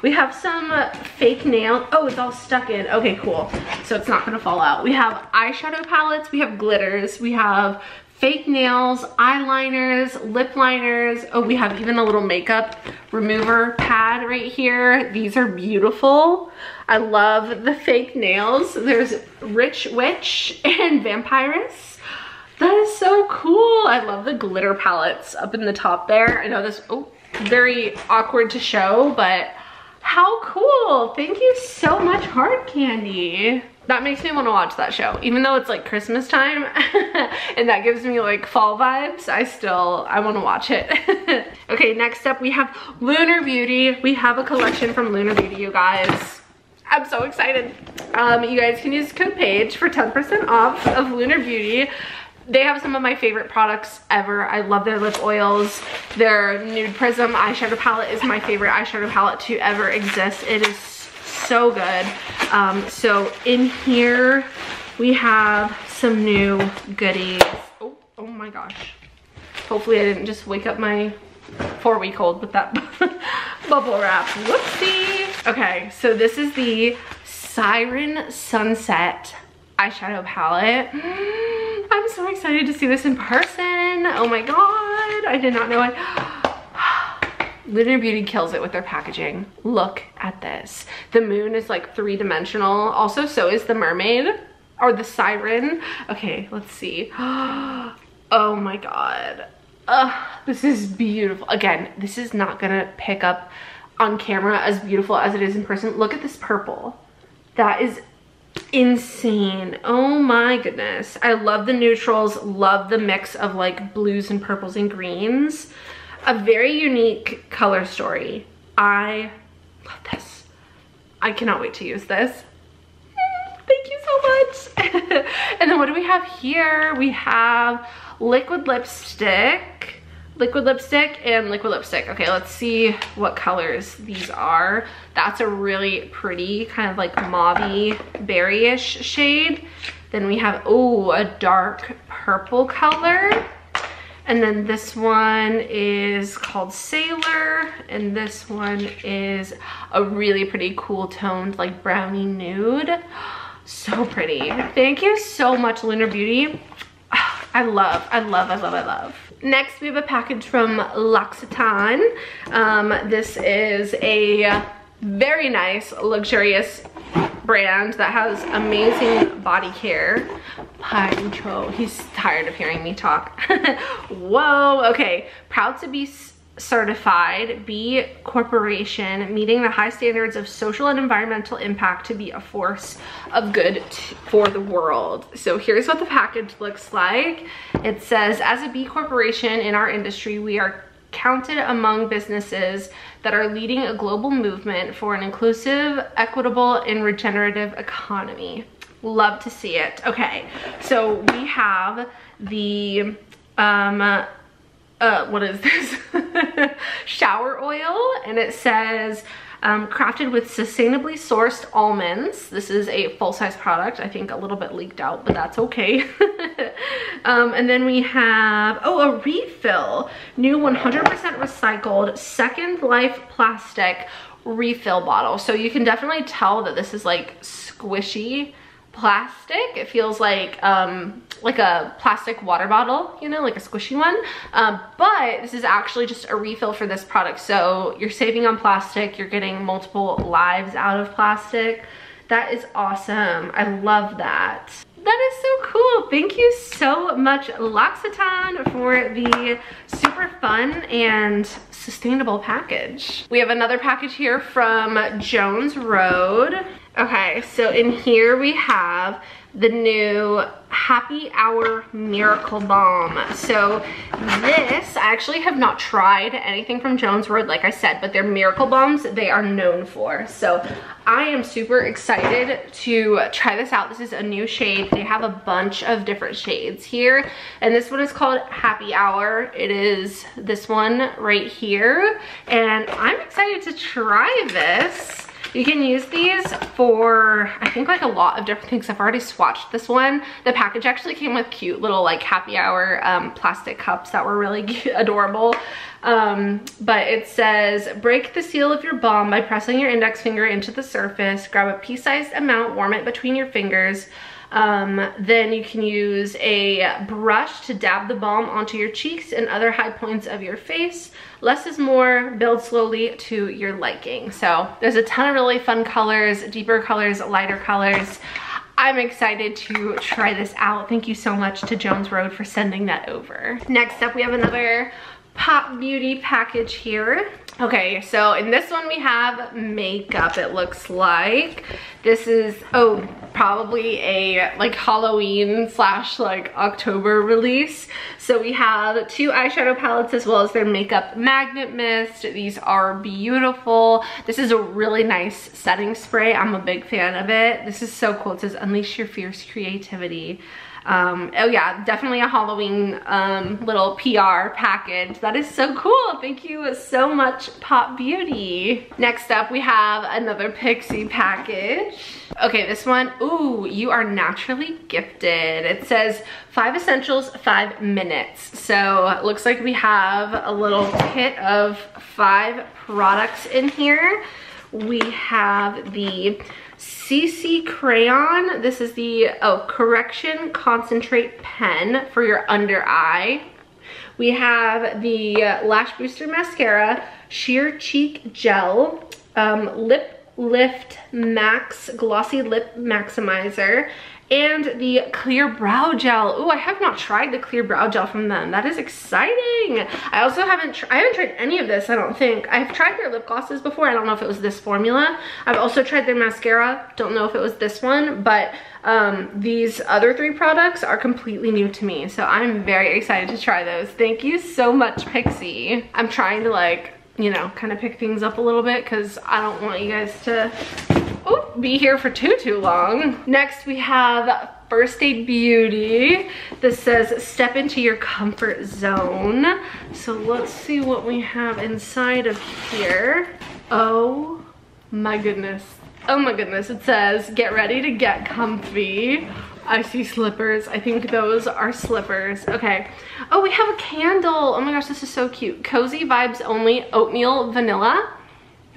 We have some fake nail. Oh, it's all stuck in. Okay, cool. So it's not gonna fall out. We have eyeshadow palettes. We have glitters. We have fake nails, eyeliners, lip liners. Oh, we have even a little makeup remover pad right here. These are beautiful. I love the fake nails. There's Rich Witch and Vampirus. That is so cool. I love the glitter palettes up in the top there. I know this, oh, very awkward to show, but how cool. Thank you so much, Hard Candy. That makes me want to watch that show. Even though it's like Christmas time and that gives me like fall vibes, I still, I want to watch it. Okay, next up we have Lunar Beauty. We have a collection from Lunar Beauty, you guys. I'm so excited. Um, you guys can use code PAIGE for ten percent off of Lunar Beauty. They have some of my favorite products ever. I love their lip oils. Their Nude Prism eyeshadow palette is my favorite eyeshadow palette to ever exist. It is so good. Um, so in here, we have some new goodies. Oh, oh my gosh. Hopefully I didn't just wake up my four-week-old with that bubble wrap. Whoopsie. Okay, so this is the Siren Sunset eyeshadow palette. I'm so excited to see this in person. Oh my god, I did not know it. Lunar Beauty kills it with their packaging. Look at this. The moon is like three-dimensional. Also, so is the mermaid or the siren. Okay, let's see. Oh my god. Ugh, this is beautiful. Again, this is not gonna pick up on camera as beautiful as it is in person. Look at this purple. That is insane. Oh my goodness. I love the neutrals, love the mix of like blues and purples and greens. A very unique color story. I love this. I cannot wait to use this. Thank you so much. And then what do we have here? We have liquid lipstick, liquid lipstick, and liquid lipstick. Okay, let's see what colors these are. That's a really pretty kind of like mauve-y, berry-ish shade. Then we have, oh, a dark purple color. And then this one is called Sailor. And this one is a really pretty cool toned like brownie nude. So pretty. Thank you so much, Lunar Beauty. I love, I love, I love, I love. Next, we have a package from L'Occitane. Um, this is a very nice, luxurious brand that has amazing body care. Pancho, he's tired of hearing me talk. Whoa, okay. Proud to be certified B Corporation, meeting the high standards of social and environmental impact to be a force of good for the world. So here's what the package looks like. It says, as a B Corporation in our industry, we are counted among businesses that are leading a global movement for an inclusive, equitable, and regenerative economy. Love to see it. Okay, so we have the um Uh, what is this? Shower oil, and it says um, crafted with sustainably sourced almonds. This is a full-size product. I think a little bit leaked out, but that's okay. um, and then we have, oh, a refill. New one hundred percent recycled Second Life plastic refill bottle. So you can definitely tell that this is like squishy plastic. It feels like um like a plastic water bottle, you know, like a squishy one, um, but this is actually just a refill for this product, so you're saving on plastic, you're getting multiple lives out of plastic. That is awesome. I love that. That is so cool. Thank you so much, L'Occitane, for the super fun and sustainable package. We have another package here from Jones Road. Okay, so in here we have the new Happy Hour Miracle Balm. So this, I actually have not tried anything from Jones Road, like I said, but their Miracle Balms, they are known for. So I am super excited to try this out. This is a new shade. They have a bunch of different shades here. And this one is called Happy Hour. It is this one right here. And I'm excited to try this. You can use these for, I think, like a lot of different things. I've already swatched this one. The package actually came with cute little like happy hour um, plastic cups that were really cute, adorable. Um, but it says, break the seal of your balm by pressing your index finger into the surface. Grab a pea-sized amount, warm it between your fingers. Um, then you can use a brush to dab the balm onto your cheeks and other high points of your face. Less is more, build slowly to your liking. So there's a ton of really fun colors, deeper colors, lighter colors. I'm excited to try this out. Thank you so much to Jones Road for sending that over. Next up, we have another Pop Beauty package here. Okay, so in this one we have makeup, it looks like. This is, oh, probably a like Halloween slash like October release. So we have two eyeshadow palettes as well as their makeup magnet mist. These are beautiful. This is a really nice setting spray. I'm a big fan of it. This is so cool. It says, unleash your fierce creativity. Um, oh yeah, definitely a Halloween um, little P R package. That is so cool. Thank you so much, Pop Beauty. Next up, we have another Pixi package. Okay, this one, ooh, you are naturally gifted. It says five essentials, five minutes. So it looks like we have a little kit of five products in here. We have the C C crayon. This is the oh correction concentrate pen for your under eye. We have the lash booster mascara, sheer cheek gel, um, lip lift max glossy lip maximizer, and the clear brow gel. Oh, I have not tried the clear brow gel from them. That is exciting. I also haven't, tr I haven't tried any of this, I don't think. I've tried their lip glosses before. I don't know if it was this formula. I've also tried their mascara. Don't know if it was this one, but um, these other three products are completely new to me. So I'm very excited to try those. Thank you so much, Pixi. I'm trying to like, you know, kind of pick things up a little bit because I don't want you guys to oh, be here for too, too long. Next, we have First Aid Beauty. This says, step into your comfort zone. So let's see what we have inside of here. Oh my goodness. Oh my goodness. It says, get ready to get comfy. I see slippers. I think those are slippers. Okay. Oh, we have a candle. Oh my gosh, this is so cute. Cozy vibes only, oatmeal vanilla.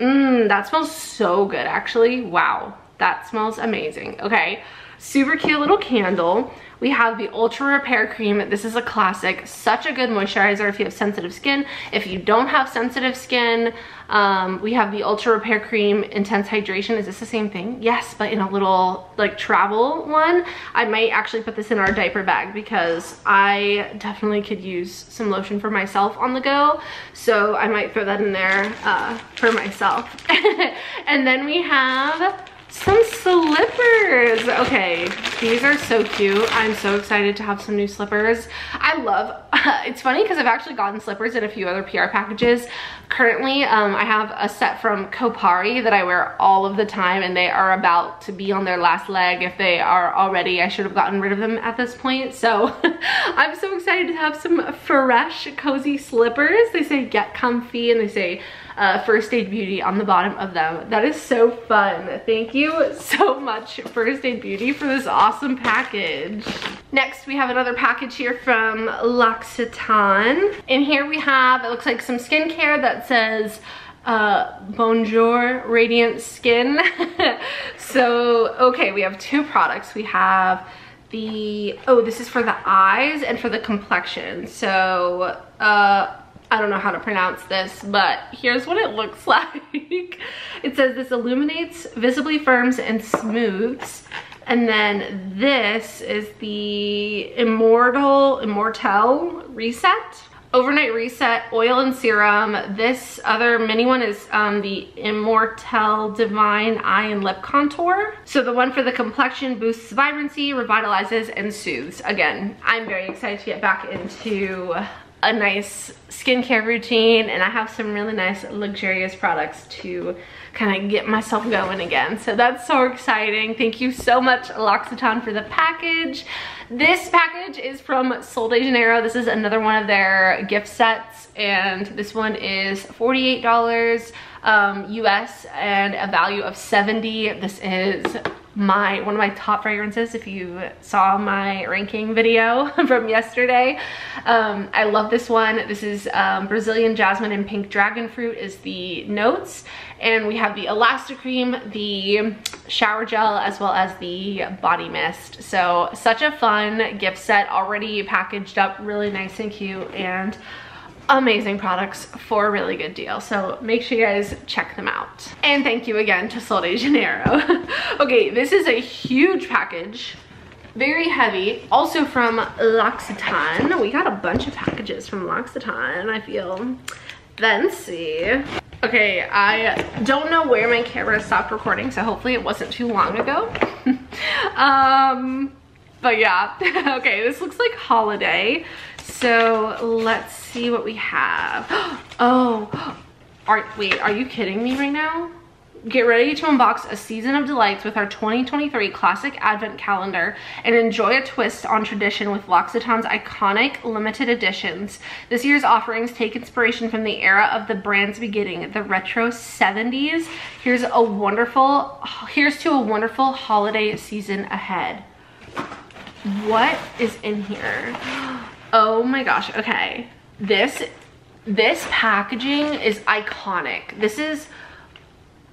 Mmm, that smells so good actually. Wow, that smells amazing. Okay, super cute little candle. We have the Ultra Repair Cream. This is a classic, such a good moisturizer if you have sensitive skin. If you don't have sensitive skin, um, we have the Ultra Repair Cream Intense Hydration. Is this the same thing? Yes, but in a little like travel one. I might actually put this in our diaper bag because I definitely could use some lotion for myself on the go. So I might throw that in there uh, for myself. And then we have some slippers. Okay, these are so cute. I'm so excited to have some new slippers. I love uh, it's funny because I've actually gotten slippers in a few other P R packages. Currently um I have a set from Kopari that I wear all of the time, and they are about to be on their last leg. If they are already, I should have gotten rid of them at this point. So I'm so excited to have some fresh cozy slippers. They say get comfy, and they say Uh, First Aid Beauty on the bottom of them. That is so fun. Thank you so much, First Aid Beauty, for this awesome package. Next, we have another package here from L'Occitane. In here we have, it looks like some skincare that says uh Bonjour Radiant Skin. So okay, we have two products. We have the oh this is for the eyes and for the complexion. So uh I don't know how to pronounce this, but here's what it looks like. It says this illuminates, visibly firms, and smooths. And then this is the Immortal, Immortelle Reset. Overnight Reset Oil and Serum. This other mini one is um, the Immortelle Divine Eye and Lip Contour. So the one for the complexion boosts vibrancy, revitalizes, and soothes. Again, I'm very excited to get back into a nice skincare routine, and I have some really nice luxurious products to kind of get myself going again. So that's so exciting. Thank you so much, L'Occitane, for the package. This package is from Sol de Janeiro. This is another one of their gift sets, and this one is forty-eight dollars um, U S and a value of seventy dollars. This is my one of my top fragrances. If you saw my ranking video from yesterday, um I love this one. This is um Brazilian jasmine and pink dragon fruit is the notes, and we have the Elastacream, the shower gel, as well as the body mist. So such a fun gift set, already packaged up really nice and cute, and amazing products for a really good deal. So make sure you guys check them out. And thank you again to Sol de Janeiro. Okay, this is a huge package, very heavy, also from L'Occitane. We got a bunch of packages from L'Occitane. I feel fancy. Okay, I don't know where my camera stopped recording, so hopefully it wasn't too long ago. um, but yeah, okay, this looks like holiday. So let's see what we have. Oh, are, wait, are you kidding me right now? Get ready to unbox a season of delights with our twenty twenty-three classic advent calendar and enjoy a twist on tradition with L'Occitane's iconic limited editions. This year's offerings take inspiration from the era of the brand's beginning, the retro seventies. Here's a wonderful, here's to a wonderful holiday season ahead. What is in here? Oh my gosh, okay. This, this packaging is iconic. This is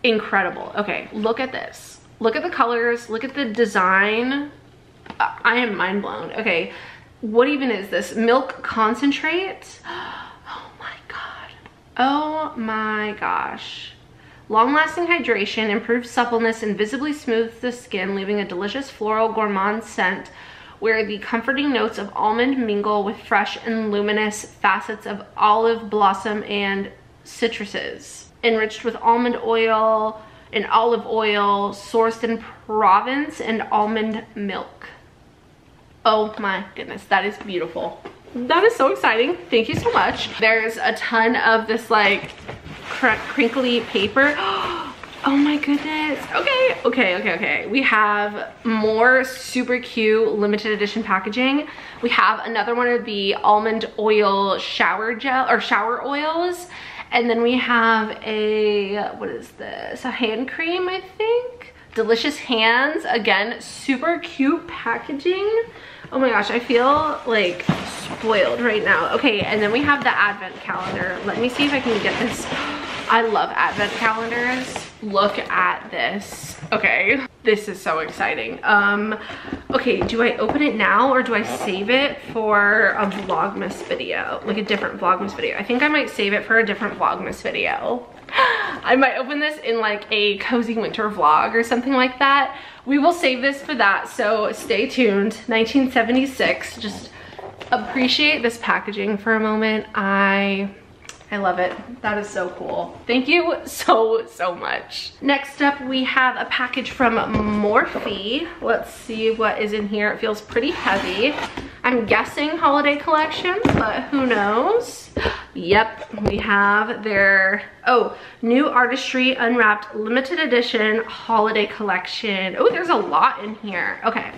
incredible. Okay, look at this. Look at the colors, look at the design. I am mind blown. Okay, what even is this? Milk concentrate? Oh my God. Oh my gosh. Long-lasting hydration improves suppleness and visibly smooths the skin, leaving a delicious floral gourmand scent where the comforting notes of almond mingle with fresh and luminous facets of olive blossom and citruses. Enriched with almond oil and olive oil, sourced in Provence, and almond milk. Oh my goodness, that is beautiful. That is so exciting. Thank you so much. There's a ton of this like cr crinkly paper. Oh my goodness. Okay, okay, okay, okay. We have more super cute limited edition packaging. We have another one of the almond oil shower gel or shower oils. And then we have a, what is this? A hand cream, I think. Delicious hands. Again, super cute packaging. Oh my gosh, I feel like spoiled right now. Okay, and then we have the advent calendar. Let me see if I can get this. I love advent calendars. Look at this. Okay, this is so exciting. Um okay, do I open it now or do I save it for a Vlogmas video, like a different Vlogmas video? I think I might save it for a different Vlogmas video. I might open this in like a cozy winter vlog or something like that. We will save this for that, so stay tuned. Nineteen seventy-six, just appreciate this packaging for a moment. I I love it. That is so cool. Thank you so, so much. Next up, we have a package from Morphe. Let's see what is in here. It feels pretty heavy. I'm guessing holiday collection, but who knows? Yep, we have their, oh, New Artistry Unwrapped Limited Edition Holiday Collection. Oh, there's a lot in here. Okay,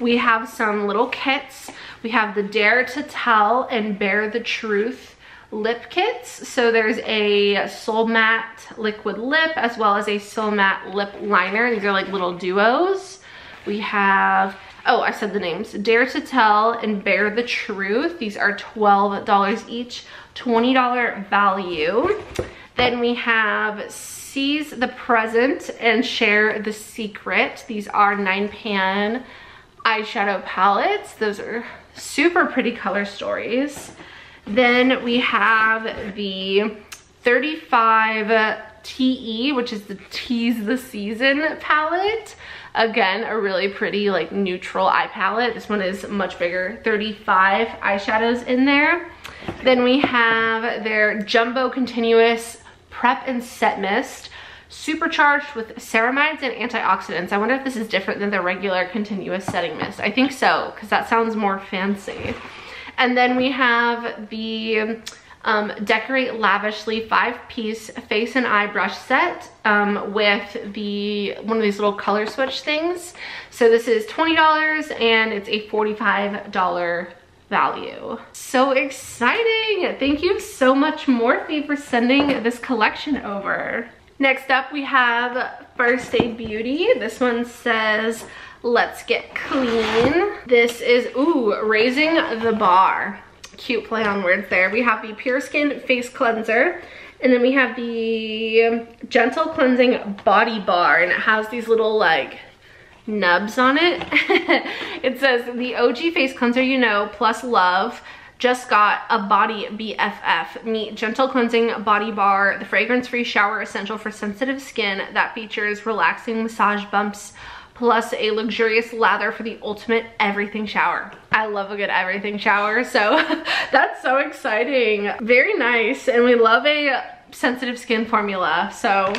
we have some little kits. We have the Dare to Tell and Bear the Truth lip kits. So there's a Sol Matte liquid lip as well as a Sol Matte lip liner. These are like little duos. We have, oh, I said the names, Dare to Tell and Bear the Truth. These are twelve dollars each, twenty dollar value. Then we have Seize the Present and Share the Secret. These are nine pan eyeshadow palettes. Those are super pretty color stories. Then we have the thirty-five T E, which is the Tease the Season palette. Again, a really pretty like neutral eye palette. This one is much bigger, thirty-five eyeshadows in there. Then we have their Jumbo Continuous Prep and Set Mist, supercharged with ceramides and antioxidants. I wonder if this is different than their regular continuous setting mist. I think so, because that sounds more fancy. And then we have the um, Decorate Lavishly five-piece face and eye brush set um, with the one of these little color switch things. So this is twenty dollars and it's a forty-five dollar value. So exciting! Thank you so much, Morphe, for sending this collection over. Next up, we have First Aid Beauty. This one says, "Let's get clean." This is, ooh, raising the bar. Cute play on words there. We have the Pure Skin Face Cleanser, and then we have the Gentle Cleansing Body Bar, and it has these little like nubs on it. It says, "The O G face cleanser you know, plus love. Just got a body B F F. Meet Gentle Cleansing Body Bar, the fragrance-free shower essential for sensitive skin that features relaxing massage bumps plus a luxurious lather for the ultimate everything shower." I love a good everything shower, so that's so exciting. Very nice, and we love a sensitive skin formula, so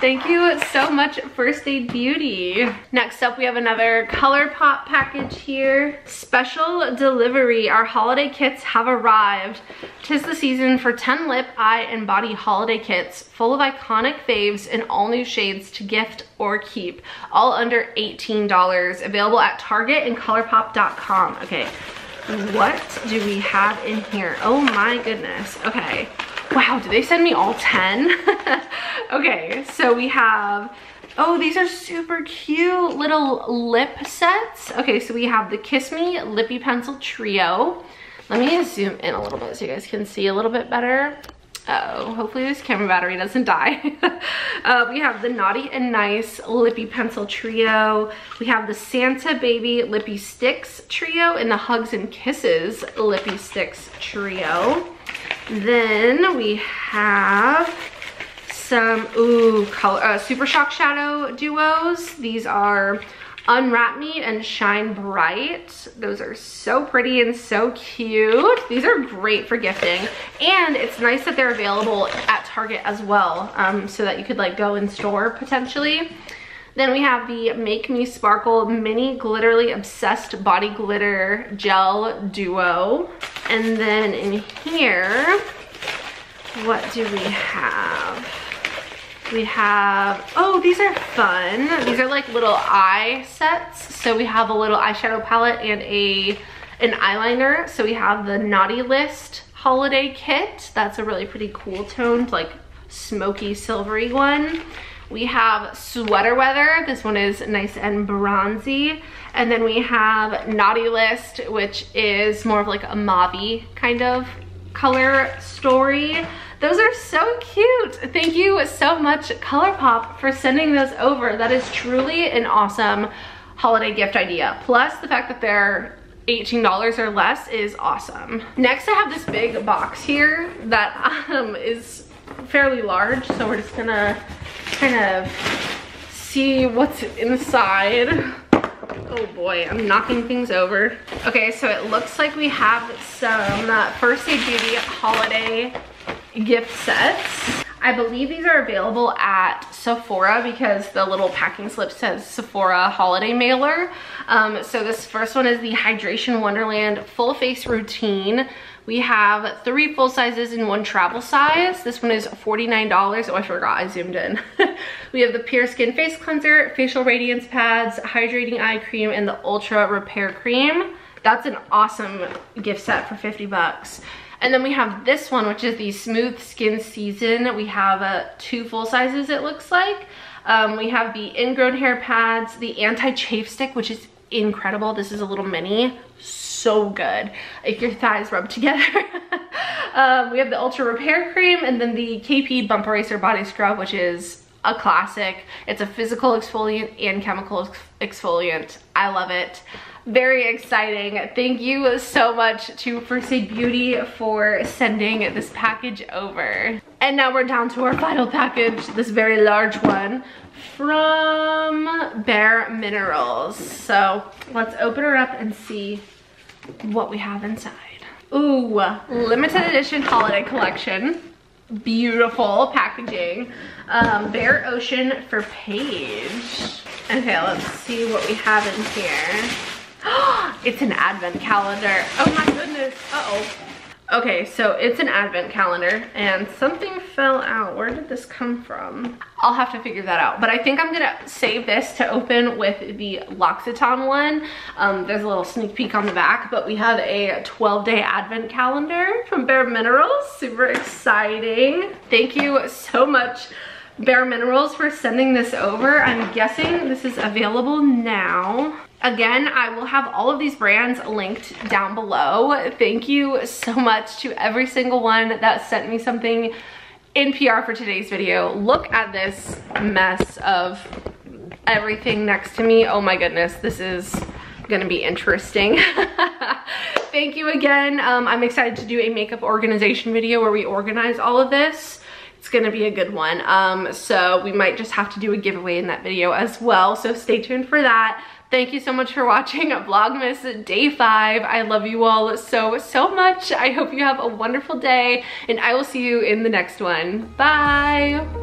thank you so much, First Aid Beauty. Next up, we have another ColourPop package here. Special delivery. Our holiday kits have arrived. 'Tis the season for ten lip, eye, and body holiday kits full of iconic faves in all new shades to gift or keep. All under eighteen dollars. Available at Target and ColourPop dot com. Okay, what do we have in here? Oh my goodness. Okay. Wow, did they send me all ten? Okay, so we have, oh, these are super cute little lip sets. Okay, so we have the Kiss Me Lippy Pencil Trio. Let me zoom in a little bit so you guys can see a little bit better. Uh-oh, hopefully this camera battery doesn't die. uh, we have the Naughty and Nice Lippy Pencil Trio. We have the Santa Baby Lippy Sticks Trio and the Hugs and Kisses Lippy Sticks Trio. Then we have some, ooh, color, uh, Super Shock Shadow Duos. These are Unwrap Me and Shine Bright. Those are so pretty and so cute. These are great for gifting. And it's nice that they're available at Target as well, um, so that you could like go in store potentially. Then we have the Make Me Sparkle Mini Glitterly Obsessed Body Glitter Gel Duo. And then in here, what do we have? We have, oh, these are fun. These are like little eye sets. So we have a little eyeshadow palette and a an eyeliner. So we have the Naughty List Holiday Kit. That's a really pretty cool toned, like smoky, silvery one. We have Sweater Weather. This one is nice and bronzy. And then we have Naughty List, which is more of like a mauve-y kind of color story. Those are so cute. Thank you so much, ColourPop, for sending those over. That is truly an awesome holiday gift idea. Plus the fact that they're eighteen dollars or less is awesome. Next, I have this big box here that um, is fairly large, so we're just gonna kind of see what's inside. Oh boy, I'm knocking things over. Okay, so it looks like we have some uh, First Aid Beauty holiday gift sets. I believe these are available at Sephora because the little packing slip says Sephora holiday mailer. Um, so this first one is the Hydration Wonderland Full Face Routine. We have three full sizes and one travel size. This one is forty-nine dollars. Oh, I forgot, I zoomed in. We have the Pure Skin Face Cleanser, Facial Radiance Pads, Hydrating Eye Cream, and the Ultra Repair Cream. That's an awesome gift set for fifty bucks. And then we have this one, which is the Smooth Skin Season. We have uh, two full sizes, it looks like. Um, we have the Ingrown Hair Pads, the Anti-Chafe Stick, which is incredible. This is a little mini, so good if your thighs rub together. um, we have the Ultra Repair Cream and then the K P Bump Eraser Body Scrub, which is a classic. It's a physical exfoliant and chemical exfoliant. I love it. Very exciting. Thank you so much to First Aid Beauty for sending this package over. And now we're down to our final package, this very large one from Bare Minerals. So let's open her up and see what we have inside. Ooh, limited edition holiday collection. Beautiful packaging. Um, Bare Ocean for Paige. Okay, let's see what we have in here. It's an advent calendar. Oh my goodness. Uh-oh. Okay, so it's an advent calendar and something fell out. Where did this come from? I'll have to figure that out. But I think I'm gonna save this to open with the L'Occitane one. Um, there's a little sneak peek on the back, but we have a twelve day advent calendar from Bare Minerals. Super exciting. Thank you so much, Bare Minerals, for sending this over. I'm guessing this is available now. Again, I will have all of these brands linked down below. Thank you so much to every single one that sent me something in P R for today's video. Look at this mess of everything next to me. Oh my goodness, this is gonna be interesting. Thank you again. Um, I'm excited to do a makeup organization video where we organize all of this. It's gonna be a good one. Um, so we might just have to do a giveaway in that video as well. So stay tuned for that. Thank you so much for watching Vlogmas Day five. I love you all so, so much. I hope you have a wonderful day, and I will see you in the next one. Bye.